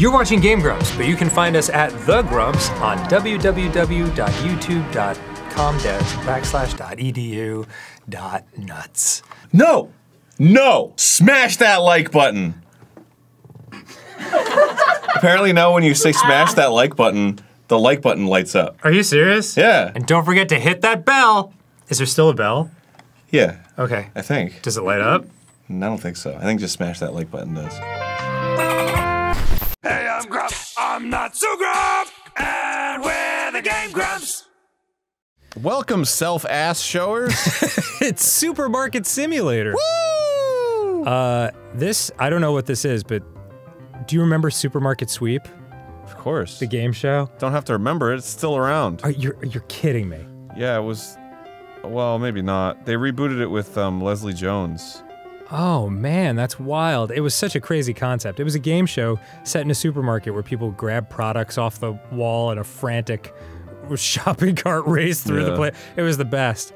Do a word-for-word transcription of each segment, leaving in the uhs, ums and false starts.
You're watching Game Grumps, but you can find us at The Grumps on w w w dot youtube dot com slash dot e d u dot nuts. No! No! Smash that like button! Apparently now when you say smash that like button, the like button lights up. Are you serious? Yeah. And don't forget to hit that bell! Is there still a bell? Yeah. Okay. I think. Does it light up? I don't think so. I think just smash that like button does. Hey, I'm Grumps. I'm not so Grumps. And we're the Game Grumps. Welcome, self-ass showers. It's Supermarket Simulator. Woo! Uh, this, I don't know what this is, but do you remember Supermarket Sweep? Of course. The game show? Don't have to remember it. It's still around. Are, you're, you're kidding me. Yeah, it was... Well, maybe not. They rebooted it with um, Leslie Jones. Oh man, that's wild. It was such a crazy concept. It was a game show set in a supermarket where people grab products off the wall in a frantic shopping cart race through yeah. the place. It was the best.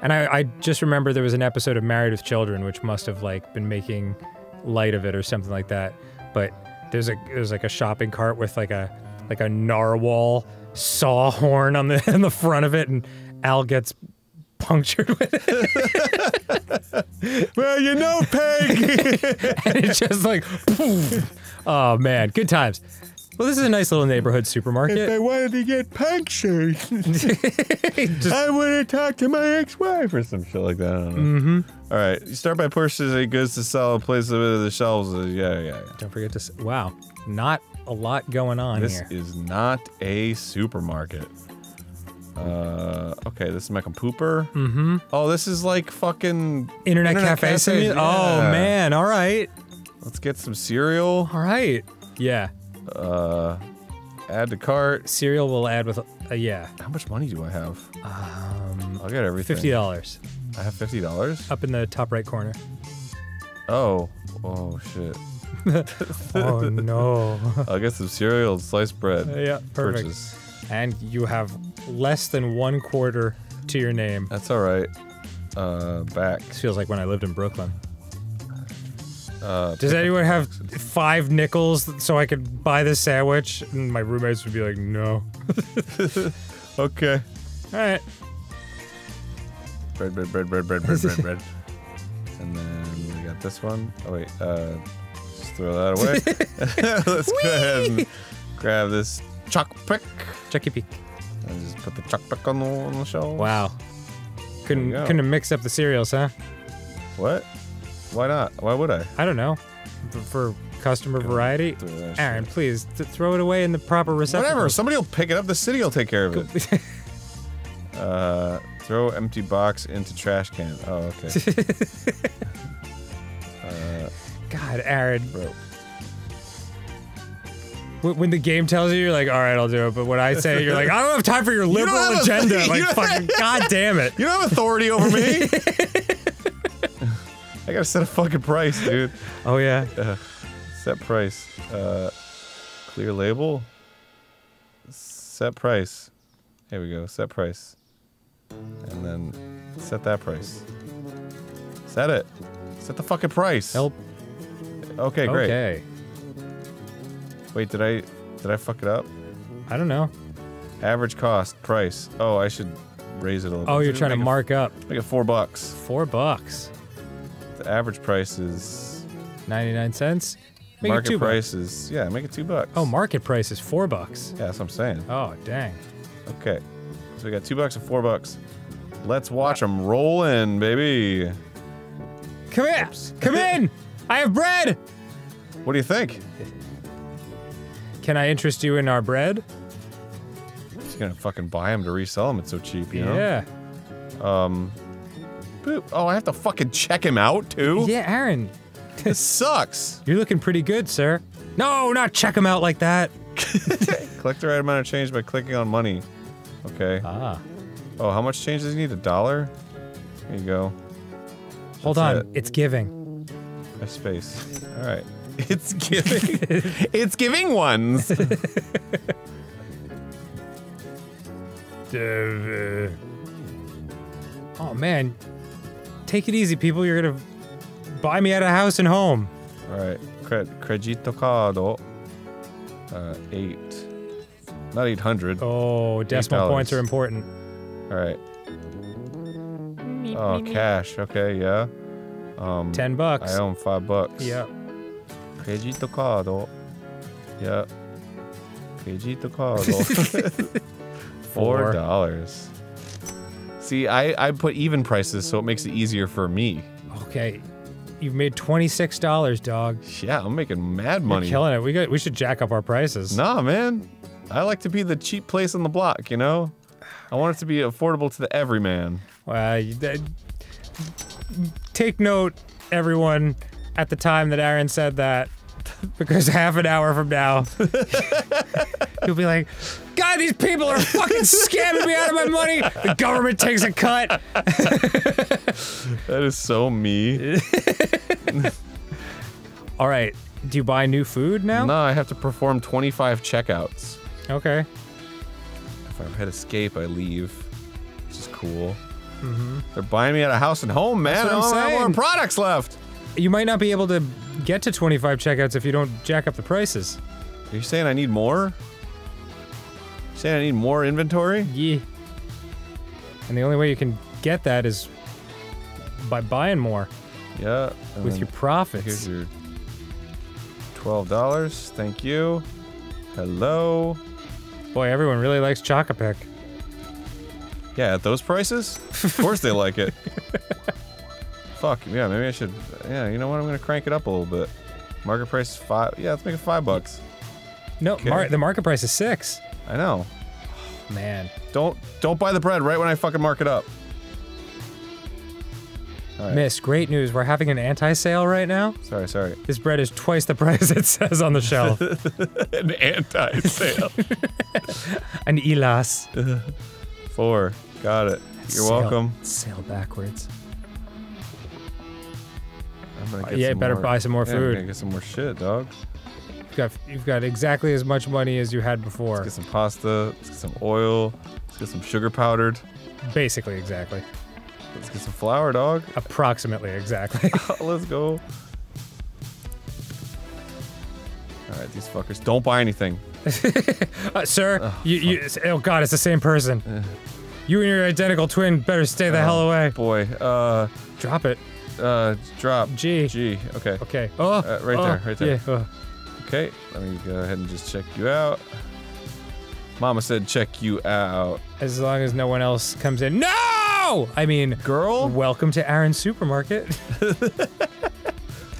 And I, I just remember there was an episode of Married with Children which must have like been making light of it or something like that. But there's a there's like a shopping cart with like a like a narwhal saw horn on the in the front of it, and Al gets punctured with it. Well, you know, Peg! And it's just like, poof. Oh man, good times. Well, this is a nice little neighborhood supermarket. If I wanted to get punctured, just, I would have talked to my ex-wife or some shit like that, I don't know. Mm-hmm. Alright, you start by purchasing goods to sell, place them into the shelves, yeah, yeah, yeah. Don't forget to, wow, not a lot going on this here. This is not a supermarket. Uh, okay, this is Mech and Pooper. Mm-hmm. Oh, this is like fucking... Internet, Internet Cafe. cafe. Yeah. Oh, man, alright. Let's get some cereal. Alright. Yeah. Uh, add to cart. Cereal will add with... Uh, yeah. How much money do I have? Um... I'll get everything. fifty dollars. I have fifty dollars? Up in the top right corner. Oh. Oh, shit. Oh, no. I'll get some cereal and sliced bread. Uh, yeah, perfect. Purchase. And you have... less than one quarter to your name. That's alright. Uh, back. This feels like when I lived in Brooklyn. Uh, Does anyone have five nickels so I could buy this sandwich? And my roommates would be like, no. Okay. Alright. Bread, bread, bread, bread, bread, bread, bread, bread. And then we got this one. Oh wait, uh, just throw that away. Let's Whee! go ahead and grab this Chuck Pick. Chucky Peak. And just put the chocolate on the, on the shelves. Wow. Couldn't couldn't have mixed up the cereals, huh? What? Why not? Why would I? I don't know. For customer variety? Arin, please, throw it away in the proper receptacle. Whatever, somebody will pick it up, the city will take care of it. uh, throw empty box into trash can. Oh, okay. uh, God, Arin. Bro. When the game tells you, you're like, all right, I'll do it. But when I say it, you're like, I don't have time for your liberal you agenda. Like, fucking God damn it. You don't have authority over me. I gotta set a fucking price, dude. Oh, yeah. Uh, set price. Uh, clear label. Set price. Here we go. Set price. And then set that price. Set it. Set the fucking price. Help. Okay, great. Okay. Wait, did I, did I fuck it up? I don't know. Average cost, price. Oh, I should raise it a little bit. Oh, you're trying to mark up. Make it four bucks. Four bucks. The average price is... ninety-nine cents? Make it two bucks. Market price is, yeah, make it two bucks. Oh, market price is four bucks. Yeah, that's what I'm saying. Oh, dang. Okay. So we got two bucks and four bucks. Let's watch them roll in, baby. Come in! Come in! I have bread! What do you think? Can I interest you in our bread? I'm just gonna fucking buy them to resell them. It's so cheap, you know? Yeah. Um. Boop. Oh, I have to fucking check him out, too? Yeah, Arin. This sucks. You're looking pretty good, sir. No, not check him out like that. Collect the right amount of change by clicking on money. Okay. Ah. Oh, how much change does he need? A dollar? There you go. Hold That's on. It. It's giving. A space. Alright. It's giving. It's giving ones. Oh man, take it easy, people. You're gonna buy me out of house and home. All right, credito card. Uh, eight. Not eight hundred. Oh, decimal points are important. All right. Oh, cash. Okay, yeah. Um, Ten bucks. I own five bucks. Yeah. Credito card. Yeah. Credito card. Four dollars. See, I, I put even prices, so it makes it easier for me. Okay. You've made twenty-six dollars, dog. Yeah, I'm making mad money. You're killing it. We got, we should jack up our prices. Nah, man. I like to be the cheap place on the block, you know? I want it to be affordable to the everyman. Well, uh, take note, everyone, at the time that Arin said that, because half an hour from now, you'll be like, God, these people are fucking scamming me out of my money! The government takes a cut! That is so me. Alright, do you buy new food now? No, I have to perform twenty-five checkouts. Okay. If I hit escape, I leave. Which is cool. Mm-hmm. They're buying me out of house and home, man! That's what I'm I don't have more products left! You might not be able to get to twenty-five checkouts if you don't jack up the prices. Are you saying I need more? Saying I need more inventory? Yeah. And the only way you can get that is by buying more. Yeah. With your profits. Here's your twelve dollars. Thank you. Hello. Boy, everyone really likes Chocapic. Yeah, at those prices? Of course they like it. Fuck, yeah, maybe I should... Yeah, you know what? I'm gonna crank it up a little bit. Market price is five... Yeah, let's make it five bucks. No, okay. mar the market price is six. I know. Oh, man. Don't don't buy the bread right when I fucking mark it up. All right. Miss, great news. We're having an anti-sale right now. Sorry, sorry. This bread is twice the price it says on the shelf. An anti-sale. An elas. Four. Got it. You're sail, welcome. Sail backwards. I'm gonna get uh, yeah, some better more. buy some more yeah, food. I'm gonna get some more shit, dog. Got, you've got exactly as much money as you had before. Let's get some pasta, let's get some oil, let's get some sugar powdered. Basically, exactly. Let's get some flour, dog. Approximately, exactly. Oh, let's go. Alright, these fuckers. Don't buy anything. uh, sir, oh, you, you- oh god, it's the same person. Uh, you and your identical twin better stay the oh, hell away. boy, uh... Drop it. Uh, drop. G. G, okay. Okay. Oh! Uh, right oh, there, right there. Yeah, oh. Okay, let me go ahead and just check you out. Mama said check you out. As long as no one else comes in. No! I mean, girl, welcome to Arin's Supermarket.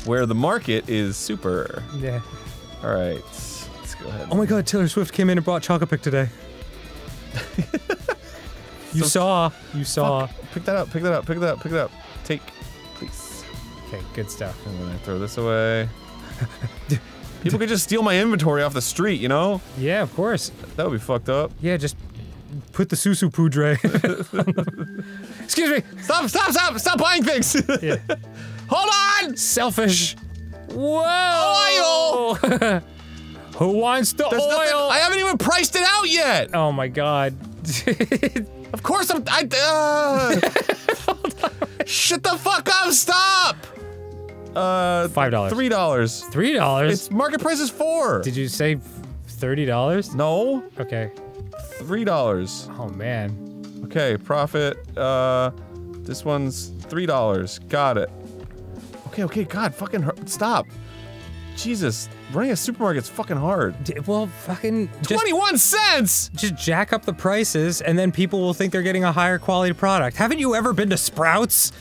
Where the market is super. Yeah. All right, let's go ahead. Oh my god, Taylor Swift came in and brought Chocapic today. you so, saw, you saw. Fuck. Pick that up, pick that up, pick that up, pick that up. Take, please. Okay, good stuff. And then I throw this away. People could just steal my inventory off the street, you know? Yeah, of course. That would be fucked up. Yeah, just put the susu poudre. Excuse me! Stop, stop, stop! Stop buying things! Yeah. Hold on! Selfish. Whoa! Oil! Who wants the There's oil? Nothing, I haven't even priced it out yet! Oh my god. Of course I'm- I- uh, Shut the fuck up! Stop! Uh, five dollars. Three dollars. Three dollars? It's market price is four! Did you say thirty dollars? No. Okay. Three dollars. Oh man. Okay, profit. Uh, this one's three dollars. Got it. Okay, okay, god, fucking hurt. Stop. Jesus, running a supermarket's fucking hard. D well, fucking- twenty-one cents! Just jack up the prices, and then people will think they're getting a higher quality product. Haven't you ever been to Sprouts?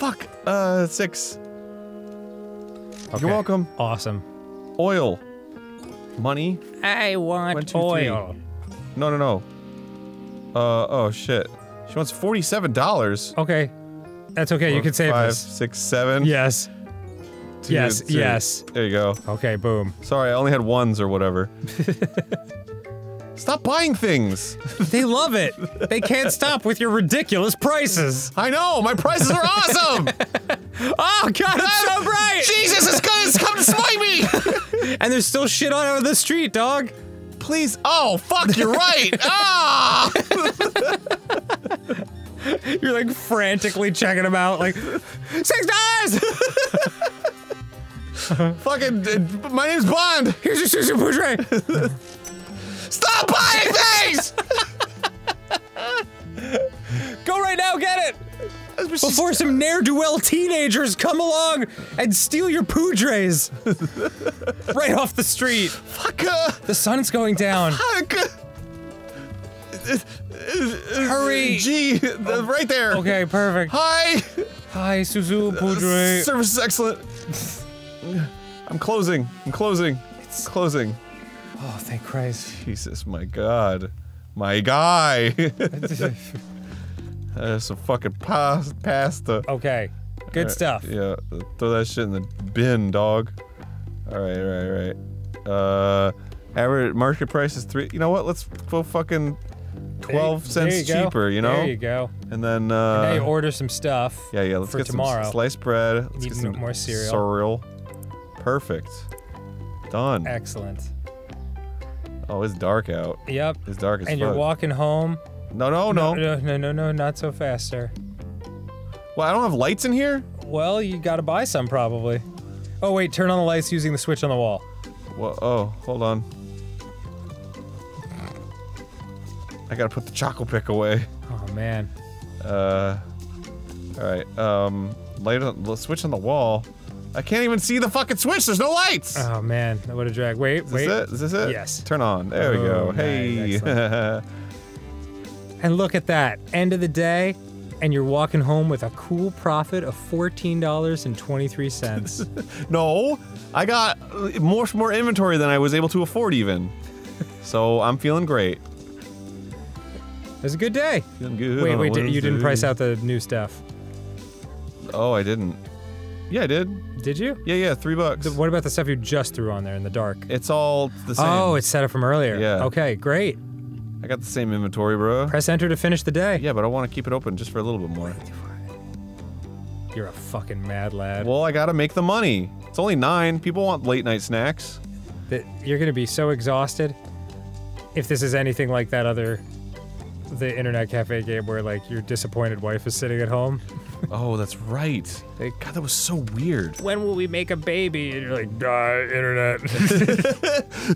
Fuck! Uh, six. Okay. You're welcome. Awesome. Oil. Money. I want One, two, oil. Three. No, no, no. Uh, oh shit. She wants forty-seven dollars. Okay. That's okay, Four, you can save five, this. Five, six, seven. Yes. Two, yes, two. yes. There you go. Okay, boom. Sorry, I only had ones or whatever. Stop buying things! They love it! They can't stop with your ridiculous prices! I know! My prices are awesome! Oh god, it's so bright! Jesus, it's, gonna, it's come to smite me! And there's still shit all over the street, dog! Please- Oh, fuck, you're right! Ah! You're like frantically checking them out, like, six dollars! Fucking, uh, my name's Bond! Here's your sushi boucher! Stop buying things! Go right now, get it! Before some ne'er-do-well teenagers come along and steal your poudres! Right off the street! Fuck! Uh, the sun's going down! Fuck! Hurry! Gee, oh. Right there! Okay, perfect. Hi! Hi, Suzu Poudre. Uh, service is excellent. I'm closing. I'm closing. It's closing. Oh, thank Christ. Jesus, my God. My guy! uh, some fucking pas pasta. Okay. Good right, stuff. Yeah, throw that shit in the bin, dog. Alright, right, right. Uh, average market price is three. You know what? Let's go fucking. Twelve cents you cheaper, go. You know. There you go. And then uh, and now you order some stuff. Yeah, yeah. Let's for get tomorrow. Some sliced bread. Let's get some more cereal. Cereal. Perfect. Done. Excellent. Oh, it's dark out. Yep. It's dark as fuck. And you're walking home. No, no, no, no, no, no, no, not so fast, sir. Well, I don't have lights in here. Well, you gotta buy some probably. Oh wait, turn on the lights using the switch on the wall. Well, oh, hold on. I gotta put the choco pick away. Oh man. Uh. Alright, um. Light on the switch on the wall. I can't even see the fucking switch, there's no lights! Oh man, that would have dragged. Wait, wait. Is this it? Is this it? Yes. Turn on. There oh, we go. Nice. Hey! And look at that. End of the day, and you're walking home with a cool profit of fourteen dollars and twenty-three cents. No! I got much more inventory than I was able to afford even. So I'm feeling great. It was a good day. Feeling good. Wait, wait, did, you didn't price out the new stuff. Oh, I didn't. Yeah, I did. Did you? Yeah, yeah, three bucks. The, what about the stuff you just threw on there in the dark? It's all the same. Oh, it's set up from earlier. Yeah. Okay, great. I got the same inventory, bro. Press enter to finish the day. Yeah, but I want to keep it open just for a little bit more. You're a fucking mad lad. Well, I gotta make the money. It's only nine. People want late night snacks. That you're gonna be so exhausted if this is anything like that other... the internet cafe game where, like, your disappointed wife is sitting at home. Oh, that's right. They, God, that was so weird. When will we make a baby? And you're like, duh, internet.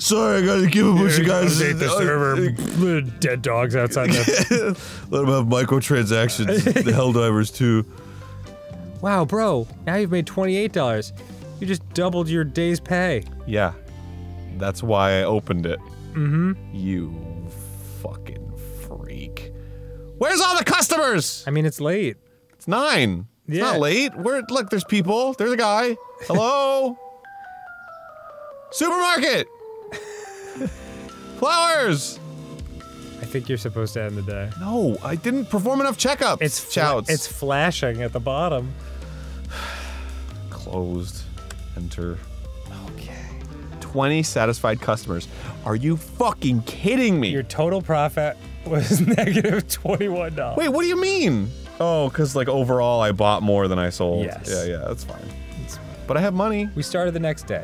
Sorry, I gotta give a bunch of guys. Update the server. Dead dogs outside the- Let them have microtransactions. The Helldivers, too. Wow, bro. Now you've made twenty-eight dollars. You just doubled your day's pay. Yeah. That's why I opened it. Mm-hmm. You fucking- Where's all the customers? I mean, it's late. It's nine. It's yeah. not late. We're, look, there's people. There's a guy. Hello? Supermarket! Flowers! I think you're supposed to end the day. No, I didn't perform enough checkups. It's Shouts. It's flashing at the bottom. Closed. Enter. Okay. twenty satisfied customers. Are you fucking kidding me? Your total profit was negative twenty-one dollars. Wait, what do you mean? Oh, because, like, overall I bought more than I sold. Yes. Yeah, yeah, that's fine. It's fine. But I have money. We started the next day.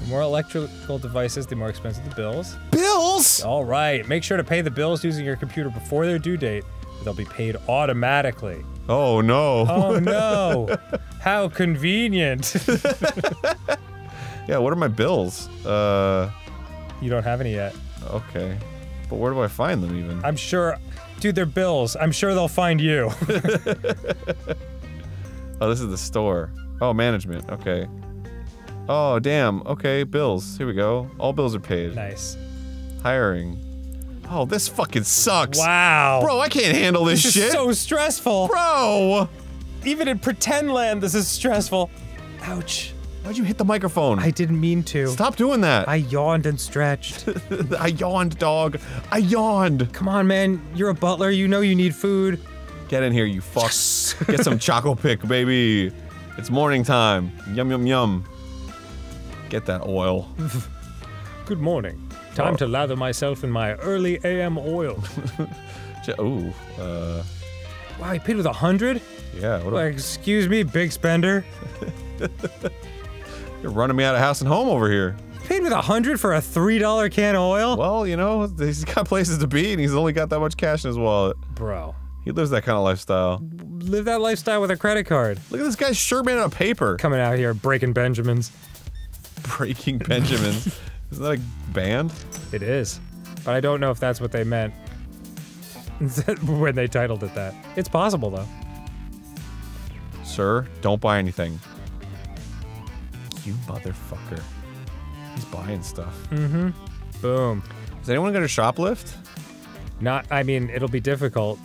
The more electrical devices, the more expensive the bills. Bills?! Alright, make sure to pay the bills using your computer before their due date. They'll be paid automatically. Oh, no. Oh, no. How convenient. Yeah, what are my bills? Uh... You don't have any yet. Okay. But where do I find them even? I'm sure, dude, they're bills. I'm sure they'll find you. Oh, this is the store. Oh, management. Okay. Oh, damn. Okay, bills. Here we go. All bills are paid. Nice. Hiring. Oh, this fucking sucks. Wow. Bro, I can't handle this, this shit. This is so stressful. Bro! Even in pretend land, this is stressful. Ouch. Why'd you hit the microphone? I didn't mean to. Stop doing that. I yawned and stretched. I yawned, dog. I yawned. Come on, man. You're a butler. You know you need food. Get in here, you fuck. Yes. Get some choco pick, baby. It's morning time. Yum, yum, yum. Get that oil. Good morning. Time oh. to lather myself in my early A M oil. Ooh. Uh... Wow, you paid with a hundred? Yeah. What like, excuse me, big spender. You're running me out of house and home over here. You paid with a hundred for a three dollar can of oil? Well, you know, he's got places to be and he's only got that much cash in his wallet. Bro. He lives that kind of lifestyle. Live that lifestyle with a credit card. Look at this guy's shirt made out of paper. Coming out here, breaking Benjamins. Breaking Benjamin. Isn't that a band? It is. But I don't know if that's what they meant when they titled it that. It's possible, though. Sir, don't buy anything. You motherfucker. He's buying stuff. Mm-hmm. Boom. Is anyone going to shoplift? Not, I mean, it'll be difficult.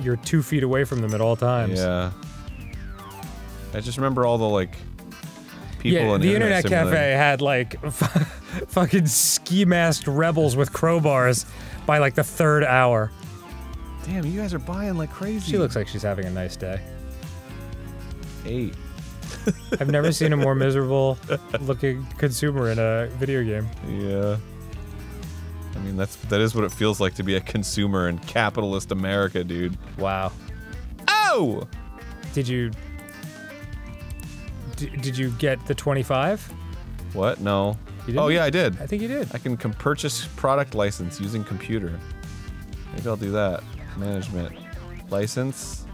You're two feet away from them at all times. Yeah. I just remember all the, like, people yeah, in the internet, internet cafe had, like, fucking ski-masked rebels with crowbars by, like, the third hour. Damn, you guys are buying like crazy. She looks like she's having a nice day. Eight. I've never seen a more miserable looking consumer in a video game. Yeah. I mean, that's that is what it feels like to be a consumer in capitalist America, dude. Wow. Oh! Did you... Did you get the twenty-five? What? No. Oh, yeah, I did. I think you did. I can com purchase product license using computer. Maybe I'll do that. Management. License.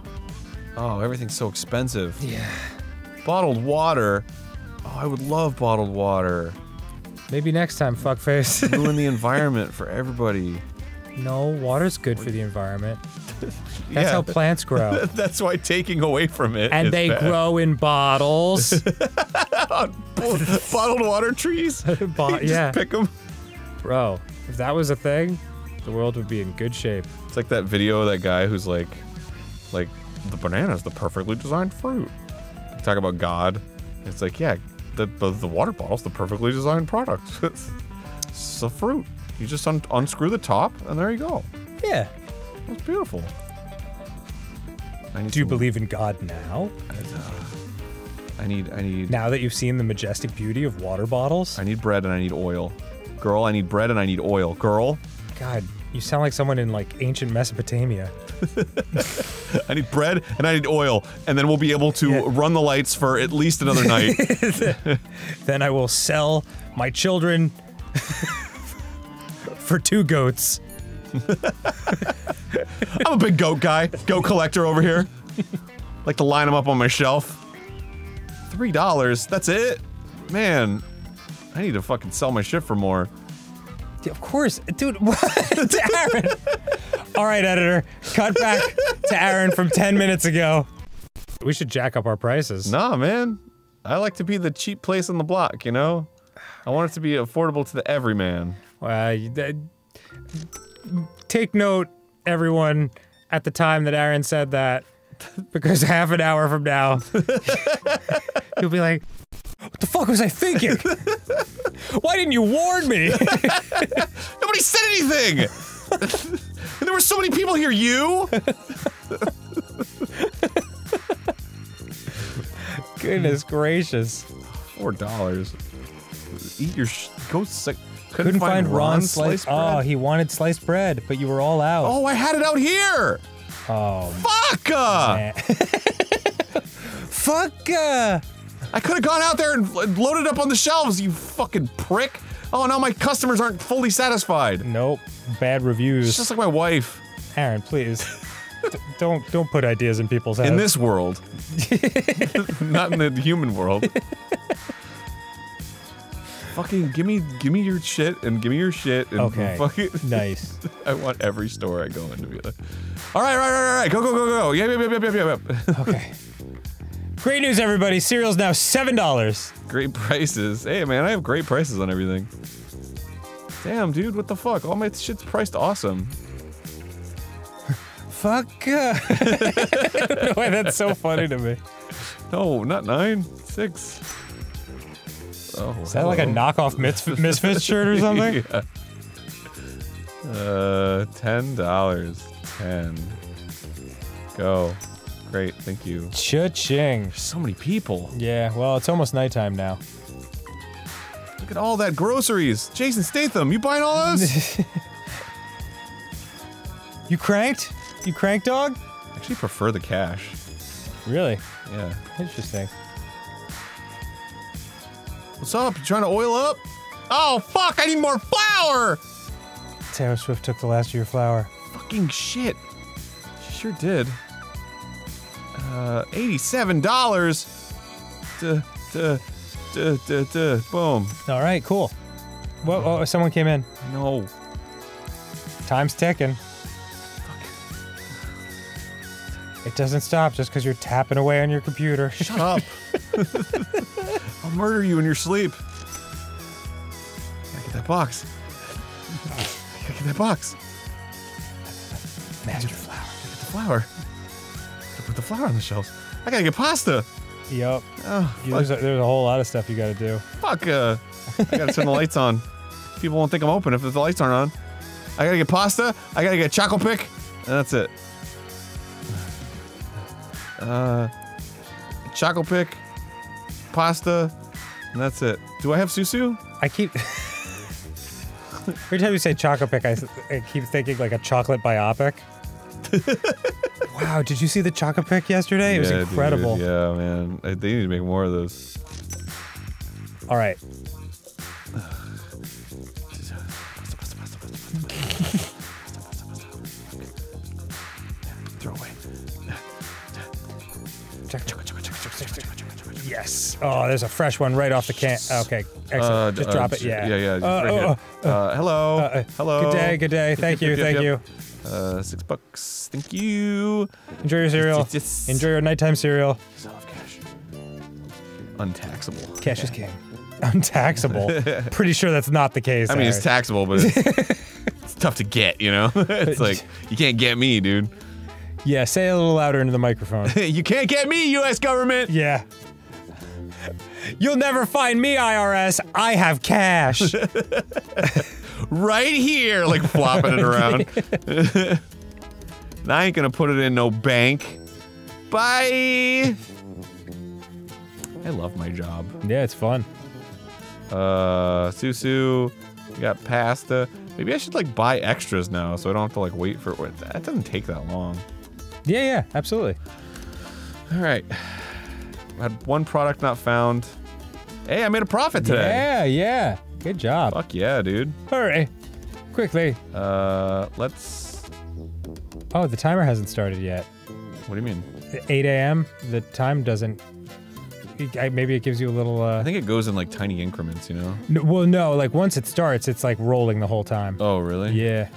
Oh, everything's so expensive. Yeah. Bottled water. Oh, I would love bottled water. Maybe next time, fuckface. Ruin the environment for everybody. No, water's good for the environment. That's yeah, how plants grow. That's why taking away from it And is they bad. grow in bottles. Bottled water trees? Bo you yeah. Just pick them. Bro, if that was a thing, the world would be in good shape. It's like that video of that guy who's like, like, the banana's the perfectly designed fruit. Talk about God. It's like, yeah, the, the, the water bottle's the perfectly designed product. It's a fruit. You just un unscrew the top, and there you go. Yeah. That's beautiful. I need Do you believe in God now? I, uh, I need, I need... Now that you've seen the majestic beauty of water bottles? I need bread and I need oil. Girl, I need bread and I need oil. Girl? God, you sound like someone in, like, ancient Mesopotamia. I need bread and I need oil, and then we'll be able to yeah. run the lights for at least another night. Then I will sell my children... for two goats. I'm a big goat guy. Goat collector over here. Like to line them up on my shelf. Three dollars? That's it? Man. I need to fucking sell my shit for more. Yeah, of course. Dude, what? Arin. Alright, editor. Cut back to Arin from ten minutes ago. We should jack up our prices. Nah, man. I like to be the cheap place on the block, you know? I want it to be affordable to the everyman. Uh, take note, everyone, at the time that Arin said that, because half an hour from now, you'll be like, what the fuck was I thinking? Why didn't you warn me? Nobody said anything! There were so many people here, you! Goodness gracious. Four dollars. Eat your sh- go sick. Couldn't, Couldn't find, find Ron's sliced, sliced bread. Oh, he wanted sliced bread, but you were all out. Oh, I had it out here! Oh. Fuck! Fuck! I could've gone out there and loaded up on the shelves, you fucking prick! Oh, now my customers aren't fully satisfied. Nope. Bad reviews. It's just like my wife. Arin, please. D don't- don't put ideas in people's heads. In this world. Not in the human world. Fucking give me, give me your shit and give me your shit and okay. fuck it. Nice. I want every store I go in to be like, all right, all right, all right, all right, go, go, go, go. Yeah, yeah, yeah, yeah, yeah. Okay. Great news, everybody. Cereal's now seven dollars. Great prices. Hey, man, I have great prices on everything. Damn, dude, what the fuck? All my shit's priced awesome. Fuck. I don't know why that's so funny to me. No, not nine, six. Oh, is that hello. like a knockoff Misfits shirt or something? Yeah. Uh, ten dollars. Ten. Go. Great, thank you. Cha-ching. So many people. Yeah, well, it's almost nighttime now. Look at all that groceries. Jason Statham, you buying all those? You cranked? You crank dog? I actually prefer the cash. Really? Yeah. Interesting. What's up? You trying to oil up? Oh, fuck! I need more flour! Taylor Swift took the last of your flour. Fucking shit. She sure did. Uh, eighty-seven dollars to, to, Duh, duh, duh. Boom. All right, cool. Whoa, oh, someone came in. No. Time's ticking. Fuck. It doesn't stop just because you're tapping away on your computer. Shut up. I'll murder you in your sleep. I get that box. I get that box. Master flower. I get the flower. I gotta put the flower on the shelves. I gotta get pasta. Yup. Oh, there's, there's a whole lot of stuff you gotta do. Fuck. Uh, I gotta turn the lights on. People won't think I'm open if the lights aren't on. I gotta get pasta. I gotta get Choco Pick. And that's it. Uh, Choco Pick, pasta, and that's it. Do I have Susu? I keep. Every time you say Choco Pick, I, I keep thinking like a chocolate biopic. Wow, did you see the Choco Pick yesterday? Yeah, it was incredible. Dude, yeah, man. They need to make more of those. All right. Throw away. Yes. Oh, there's a fresh one right off the can. Okay. Excellent. Uh, Just uh, drop it. Yeah. Yeah, yeah. Uh, right oh, oh, uh, hello. Uh, hello. Good day. Good day. Thank yep, you. Yep, thank yep. you. Uh, six bucks. Thank you. Enjoy your cereal. Yes. Enjoy your nighttime cereal. Soft cash. Untaxable. Cash yeah. is king. Untaxable. Pretty sure that's not the case. I mean, it's taxable, but it's, it's tough to get, you know? It's like, you can't get me, dude. Yeah, say it a little louder into the microphone. You can't get me, U S government! Yeah. You'll never find me, I R S. I have cash. Right here, like flopping it around. And I ain't gonna put it in no bank. Bye. I love my job. Yeah, it's fun. Uh, Susu, we got pasta. Maybe I should like buy extras now, so I don't have to like wait for it. That doesn't take that long. Yeah, yeah, absolutely. All right. I had one product not found. Hey, I made a profit today. Yeah, yeah. Good job. Fuck yeah, dude. Hurry. Quickly. Uh, let's... Oh, the timer hasn't started yet. What do you mean? eight A M? The time doesn't... Maybe it gives you a little, uh... I think it goes in, like, tiny increments, you know? No, well, no, like, once it starts, it's, like, rolling the whole time. Oh, really? Yeah.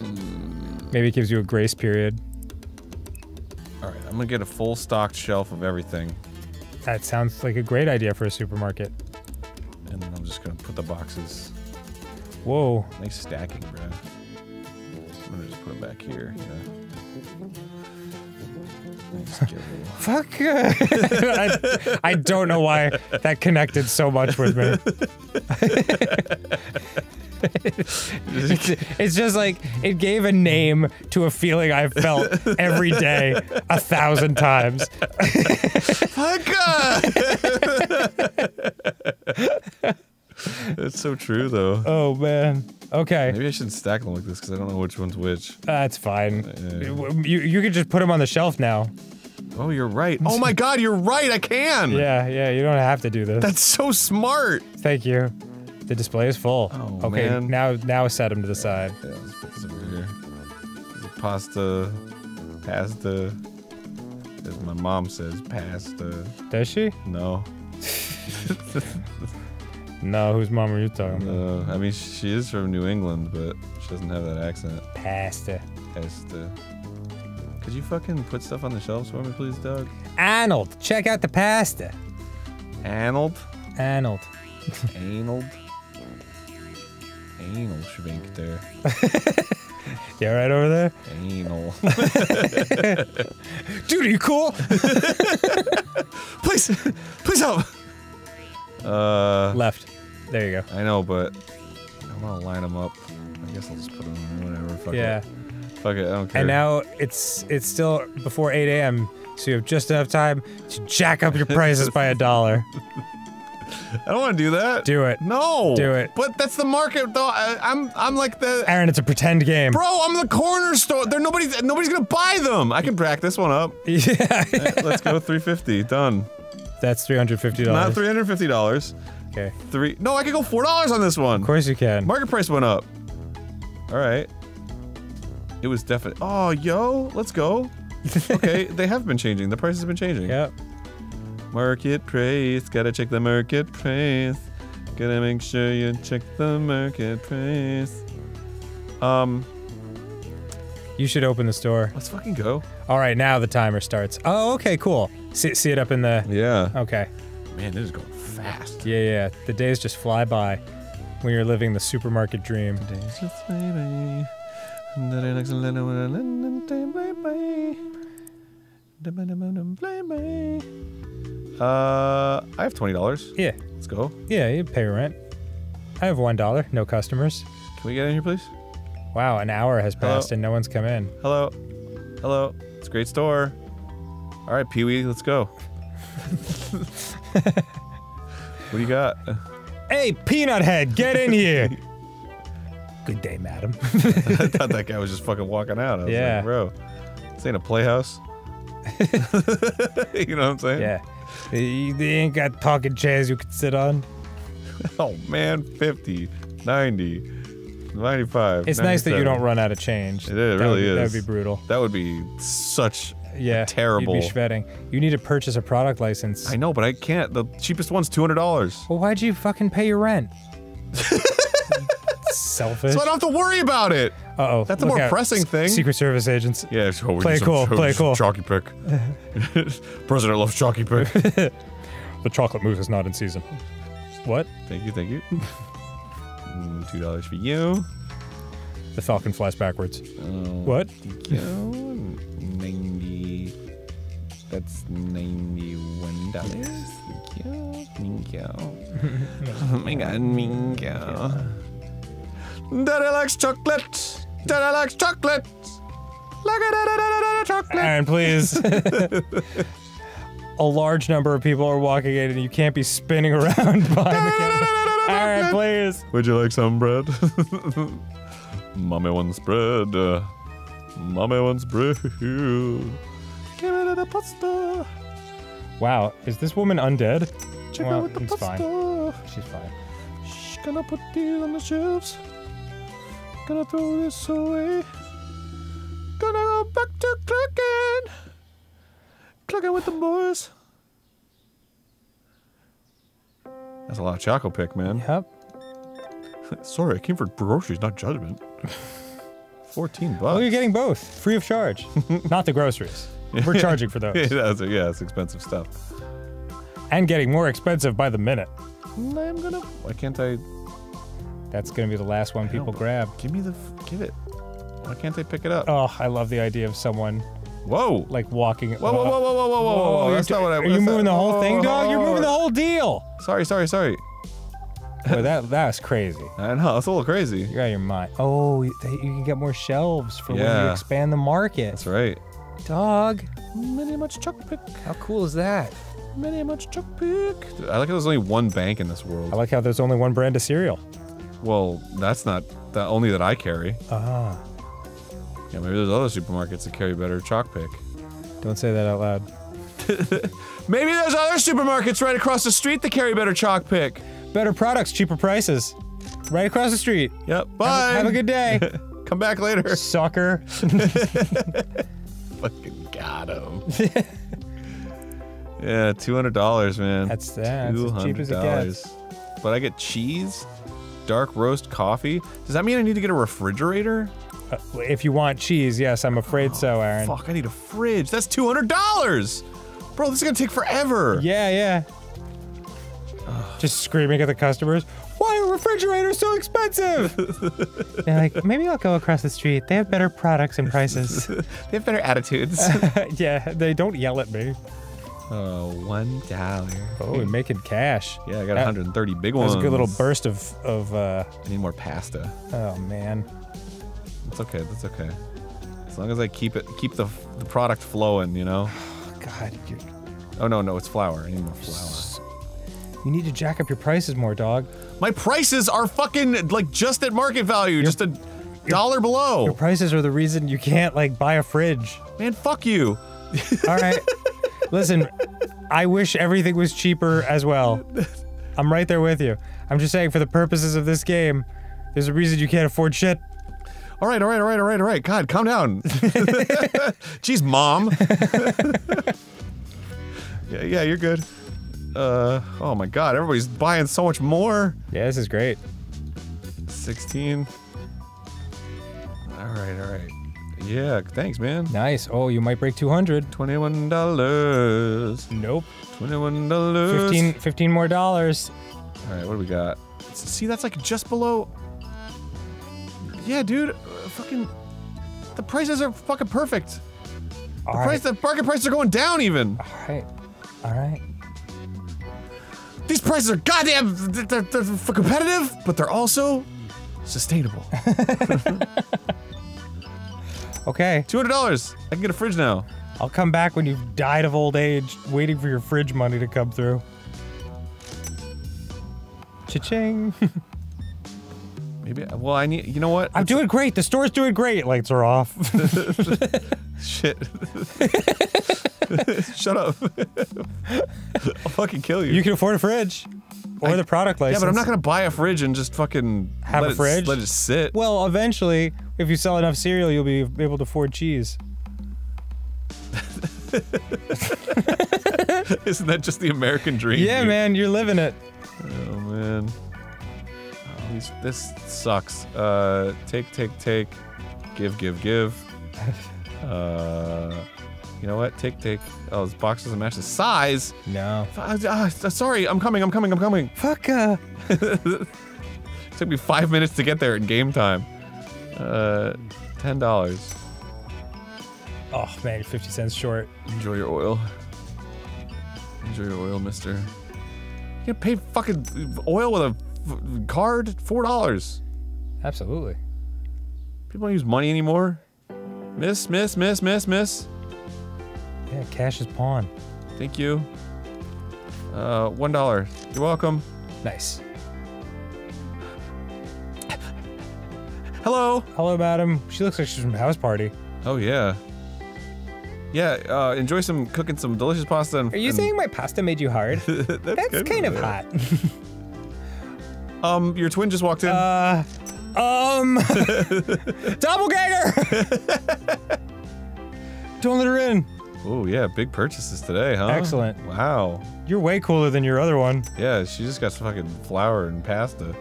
Mm. Maybe it gives you a grace period. Alright, I'm gonna get a full stocked shelf of everything. That sounds like a great idea for a supermarket. And then I'm just gonna put the boxes. Whoa. Nice stacking, bro. I'm gonna just put them back here. Yeah. Fuck. I, I don't know why that connected so much with me. it's, it's just like it gave a name to a feeling I've felt every day a thousand times. Fuck. That's so true, though. Oh man. Okay. Maybe I shouldn't stack them like this because I don't know which one's which. That's fine. Uh, you you could just put them on the shelf now. Oh, you're right. Oh my God, you're right. I can. Yeah, yeah. You don't have to do this. That's so smart. Thank you. The display is full. Oh, okay, man. now now set them to the side. Yeah, let's put this over here. Pasta, pasta. As my mom says, pasta. Does she? No. No, whose mom are you talking about? Uh, I mean, she is from New England, but she doesn't have that accent. Pasta. Pasta. Could you fucking put stuff on the shelves for me, please, Doug? Arnold, check out the pasta. Arnold? Arnold. Arnold. Anal schwink there. You alright over there? Anal. Dude, are you cool? Please, please help! Uh... Left. There you go. I know, but I want to line them up. I guess I'll just put them in whatever. Fuck yeah. it. Fuck it, I don't care. And now it's, it's still before eight A M, so you have just enough time to jack up your prices by a dollar. I don't want to do that. Do it. No. Do it. But that's the market, though. I, I'm, I'm like the. Arin, it's a pretend game. Bro, I'm the corner store. There, nobody's, nobody's gonna buy them. I can rack this one up. Yeah. Right, let's go three fifty. Done. That's three hundred fifty dollars. Not three hundred fifty dollars. Okay. Three. No, I can go four dollars on this one. Of course you can. Market price went up. All right. It was definitely. Oh, yo, let's go. Okay, they have been changing. The price has been changing. Yep. Marketplace, gotta check the marketplace. Gotta make sure you check the marketplace. Um, you should open the store. Let's fucking go. All right, now the timer starts. Oh, okay, cool. See, see it up in the. Yeah. Okay. Man, this is going fast. Yeah, yeah. The days just fly by when you're living the supermarket dream. The days just fly by. Uh, I have twenty dollars. Yeah. Let's go. Yeah, you pay rent. I have one dollar, no customers. Can we get in here, please? Wow, an hour has passed. Hello. And no one's come in. Hello. Hello. It's a great store. All right, Pee-wee, let's go. What do you got? Hey, Peanut Head, get in here. Good day, madam. I thought that guy was just fucking walking out. I was yeah. like, bro, this ain't a playhouse. You know what I'm saying? Yeah. They, they ain't got talking chairs you could sit on. Oh, man. fifty, ninety, ninety-five. It's nice that you don't run out of change. It is, that really would, is. That would be brutal. That would be such yeah, a terrible. You'd be shredding. You need to purchase a product license. I know, but I can't. The cheapest one's two hundred dollars. Well, why'd you fucking pay your rent? Selfish. So I don't have to worry about it. Uh oh. That's a more out. pressing thing. Secret Service agents. Yeah, so we play it cool. Play it cool. Chalky pick. President loves chalky pick. The chocolate mousse is not in season. What? Thank you. Thank you. mm, Two dollars for you. The Falcon flies backwards. Oh, what? Thank you. ninety. That's ninety-one dollars. Thank you. Thank you. Oh my God, thank you. Daddy likes chocolate. Daddy likes chocolate. Like a da da da da da chocolate. Arin, please. A large number of people are walking in, and you can't be spinning around behind the counter. Arin, please. Would you like some bread? Mommy wants bread. Uh, mommy wants bread. Give it the pasta. Wow, is this woman undead? Check well, with the it's pasta. Fine. She's fine. She's gonna put these on the shelves. Gonna throw this away. Gonna go back to clucking. Clucking with the boys. That's a lot of Choco Pick, man. Yep. Sorry, I came for groceries, not judgment. fourteen bucks. Well, you're getting both. Free of charge. Not the groceries. We're charging for those. Yeah, that's, yeah, it's expensive stuff. And getting more expensive by the minute. I'm gonna... Why can't I... That's gonna be the last one people grab. Give me the, f give it. Why can't they pick it up? Oh, I love the idea of someone. Whoa! Like walking. Whoa, whoa, whoa, whoa, whoa, whoa, whoa! whoa that's not what I. Are you moving the whole thing, dog? You're moving the whole deal. Sorry, sorry, sorry. Boy, that that's crazy. I know, that's a little crazy. You're out of your mind. Oh, you can get more shelves for when you expand the market. That's right. Dog. Many much chuck pick. How cool is that? Many much chuck pick. I like how there's only one bank in this world. I like how there's only one brand of cereal. Well, that's not the only that I carry. Ah. Yeah, maybe there's other supermarkets that carry better chalk pick. Don't say that out loud. Maybe there's other supermarkets right across the street that carry better chalk pick. Better products, cheaper prices. Right across the street. Yep. Bye. Have, have a good day. Come back later. Sucker. Fucking got him. Yeah, two hundred dollars, man. That's that. two hundred dollars. That's as cheap as it gets. But I get cheese? Dark roast coffee? Does that mean I need to get a refrigerator? Uh, if you want cheese, yes, I'm afraid oh, so, Arin. Fuck, I need a fridge. That's two hundred dollars! Bro, this is gonna take forever! Yeah, yeah. Ugh. Just screaming at the customers, why are refrigerators so expensive? They're like, maybe I'll go across the street. They have better products and prices. They have better attitudes. Yeah, they don't yell at me. Oh, one dollar. Oh, we're making cash. Yeah, I got that, one hundred thirty big ones. That was a good little burst of, of, uh... I need more pasta. Oh, man. That's okay, that's okay. As long as I keep it, keep the, the product flowing, you know? Oh, God, you're... Oh, no, no, it's flour. I need more flour. You need to jack up your prices more, dog. My prices are fucking, like, just at market value, your, just a your, dollar below. Your prices are the reason you can't, like, buy a fridge. Man, fuck you. All right. Listen, I wish everything was cheaper as well. I'm right there with you. I'm just saying, for the purposes of this game, there's a reason you can't afford shit. All right, all right, all right, all right, all right. God, calm down. Jeez, Mom. Yeah, yeah, you're good. Uh, oh my god, everybody's buying so much more! Yeah, this is great. sixteen. Alright, alright. Yeah, thanks, man. Nice. Oh, you might break two hundred. twenty-one dollars. Nope. twenty-one dollars. fifteen, fifteen more dollars. Alright, what do we got? See, that's like just below... Yeah, dude. Uh, fucking... The prices are fucking perfect. The All price, right. The market prices are going down even. Alright. Alright. These prices are goddamn... They're, they're, they're competitive, but they're also... sustainable. Okay. two hundred dollars. I can get a fridge now. I'll come back when you've died of old age, waiting for your fridge money to come through. Cha-ching. Maybe, well, I need, you know what? I'm Let's, doing great. The store's doing great. Lights are off. Shit. Shut up. I'll fucking kill you. You can afford a fridge. Or I, the product license. Yeah, but I'm not gonna buy a fridge and just fucking have let a fridge. It, let it sit. Well, eventually, if you sell enough cereal, you'll be able to afford cheese. Isn't that just the American dream? Yeah, dude? Man, you're living it. Oh man, oh, these, this sucks. Uh, take, take, take, give, give, give. Uh. You know what? Take, take. Oh, this box doesn't match the size. No. Uh, uh, sorry, I'm coming, I'm coming, I'm coming. Fuck. Uh. Took me five minutes to get there in game time. Uh, ten dollars. Oh man, you're fifty cents short. Enjoy your oil. Enjoy your oil, mister. You can't pay fucking oil with a card. Four dollars. Absolutely. People don't use money anymore. Miss, miss, miss, miss, miss. Yeah, cash is pawn. Thank you. Uh, one dollar. You're welcome. Nice. Hello. Hello, madam. She looks like she's from a house party. Oh yeah. Yeah. Uh, enjoy some cooking some delicious pasta. And, Are you and... saying my pasta made you hard? That's, That's kind of hot. um, your twin just walked in. Uh, um, doppelganger. Don't let her in. Oh yeah, big purchases today, huh? Excellent. Wow. You're way cooler than your other one. Yeah, she just got some fucking flour and pasta.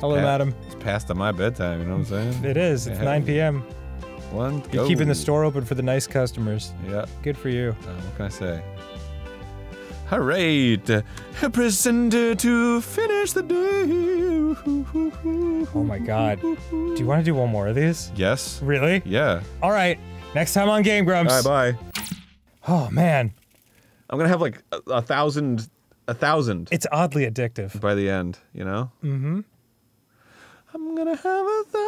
Hello, pa madam. It's past my bedtime, you know what I'm saying? It is. It's nine P M One. You're go. Keeping the store open for the nice customers. Yeah. Good for you. Uh, what can I say? Alright, presenter to finish the day. Oh my god. Do you want to do one more of these? Yes. Really? Yeah. All right. Next time on Game Grumps. All right, bye. Oh, man. I'm gonna have like a, a thousand, a thousand. It's oddly addictive. By the end, you know? Mm-hmm. I'm gonna have a thousand.